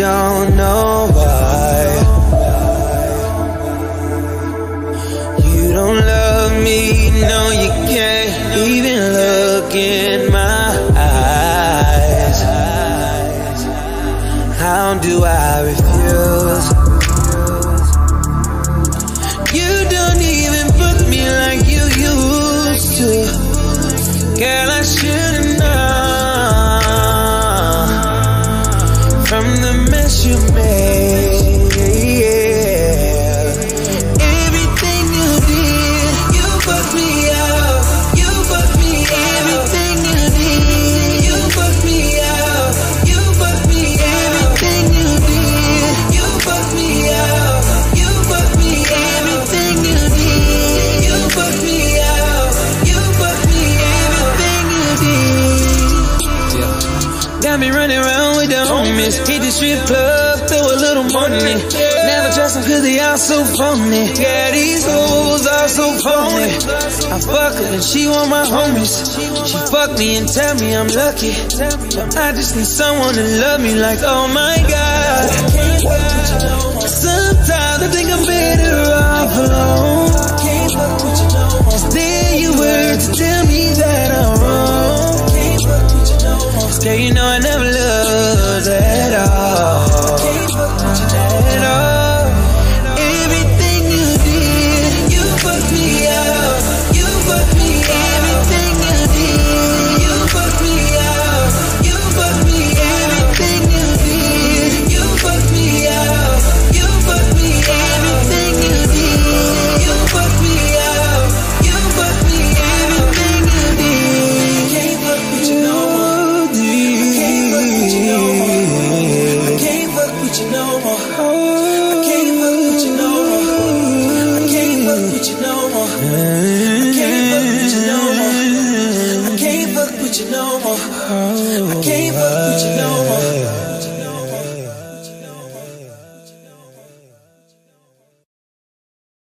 don't know why. You don't love me, no you can't even look in my eyes. How do I refuse? Girl, I should've known from the mess you made, yeah. Everything you did, you fucked me up, you fucked me up. Everything you did, you fucked me up, you fucked me up. Everything you did, you fucked me up, you fucked me up. Everything you did, you fucked me up, you fucked me up. Got me running around with the homies. Hit the strip club, throw a little money. Never trust them cause they all so phony. Yeah, these hoes are so phony. I fuck her and she want my homies. She fuck me and tell me I'm lucky. I just need someone to love me like, oh my God. Sometimes I think I'm better off alone. There you were to tell me that I'm wrong. Girl, you know I never loved at all, at all. Everything you did, you fucked me up, you fucked me up. Everything you did, you fucked me up, you fucked me up. Everything you did, you fucked me up, you fucked me up. Everything you did, you fucked me up, you fucked me up. Everything you did, can't fuck with you no more. I can't fuck with you no more. I can't fuck with you no more.